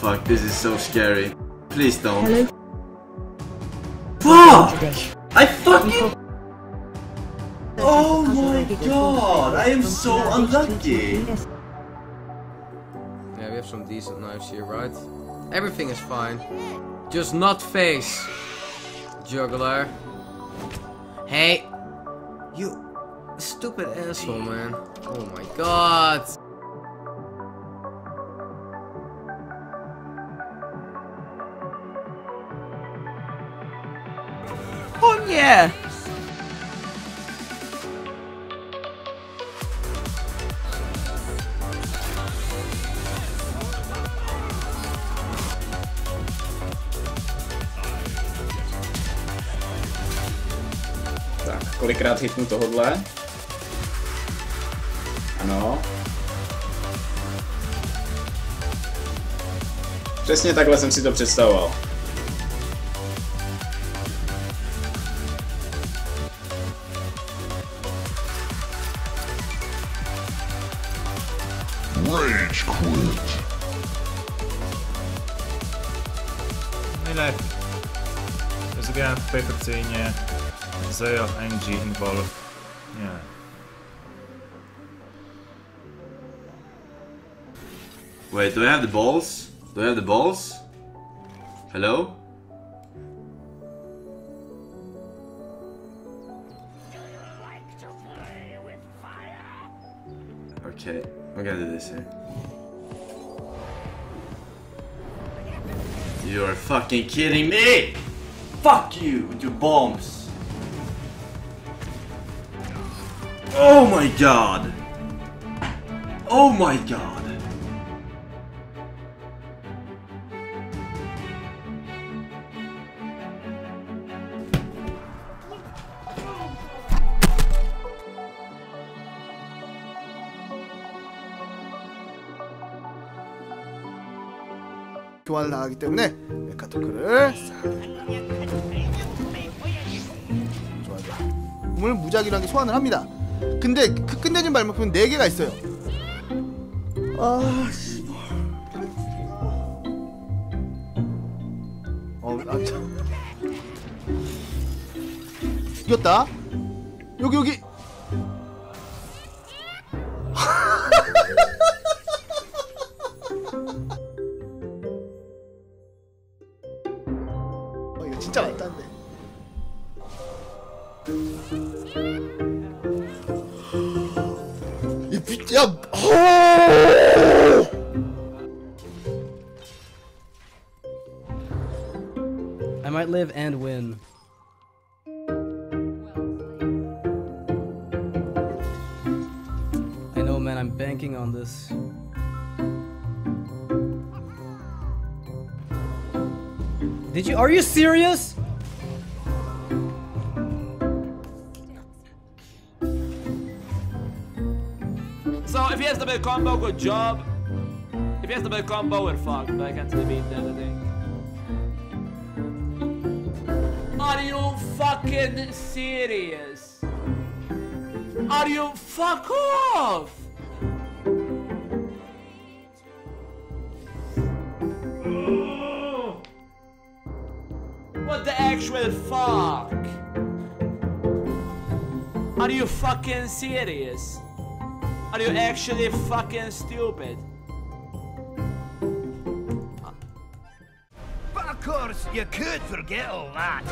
Fuck, this is so scary. Please don't. Hello? Fuck! I fucking... Oh my god, I am so unlucky! Yeah, we have some decent knives here, right? Everything is fine. Just not face, juggler. Hey! You stupid asshole, man. Oh my god! Oh yeah! Tak, kolikrát hitnu tohodle? Ano. Přesně takhle jsem si to představoval. Rage quit. Mile, rozgrywam w perfekcyjnie. Zero NG involved. Yeah. Wait, do I have the balls? Do I have the balls? Hello? Okay, we're gonna do this here. You are fucking kidding me! Fuck you with your bombs! Oh my god! Oh my god! 교환을 나가기 때문에 메카토크를 좋아 좋아 몸을 무작위하게 소환을 합니다. 근데 그 끝내준 발목은 4개가 있어요. 아 씨발. 참. 이겼다. 여기. 이거 진짜 맞다는데. 야! I might live and win. I know, man, I'm banking on this. Did you- Are you serious? So if he has the big combo, good job. If he has the big combo, we're fucked. I can't see the beat there, I think. Are you fucking serious? Are you fuck off? What the actual fuck? Are you fucking serious? Are you actually fucking stupid? Of course, you could forget all that.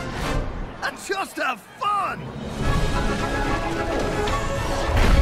And just have fun!